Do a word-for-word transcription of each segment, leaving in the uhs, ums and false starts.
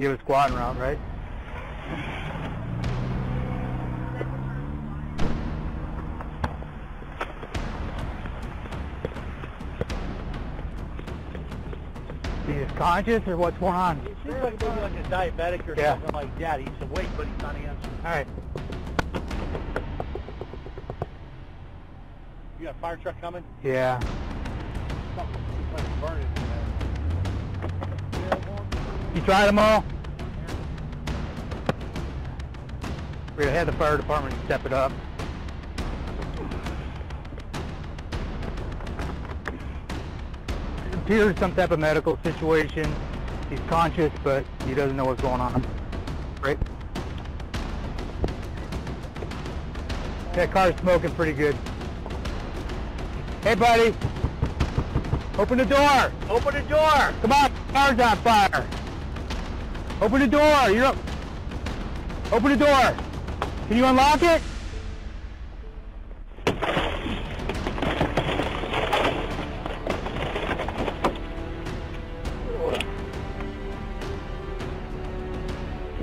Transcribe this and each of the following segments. You have a squad route, right? He's conscious or what's going on? It seems like maybe like a diabetic or yeah. something like that. He's awake, but he's not answering. All right. You got a fire truck coming? Yeah. You tried them all? We're going to have the fire department step it up. It appears some type of medical situation. He's conscious, but he doesn't know what's going on. Right? That car's smoking pretty good. Hey, buddy. Open the door. Open the door. Come on. Car's on fire. Open the door. You're up. Open the door. Can you unlock it?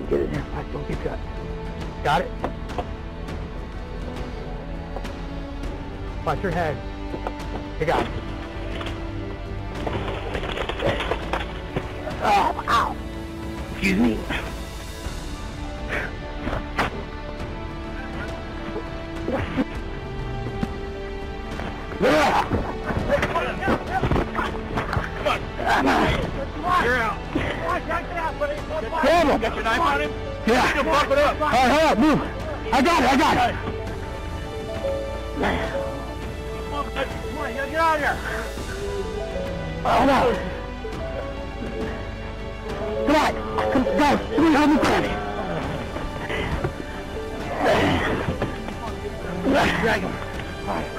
Get in there. Mike, don't get cut. Got it? Watch your head. I got it. Oh, ow. Excuse me. You're out. Grab him. Got your knife on him? Yeah. You can bump it up. All right, hold up, move. I got it, I got it. Get out of here! Oh no! Come on! Come, guys, come on, help me grab him! Drag him! Alright.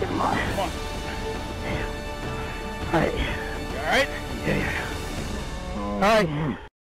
Get him on. Come on. Alright. You alright? Yeah, yeah. Alright.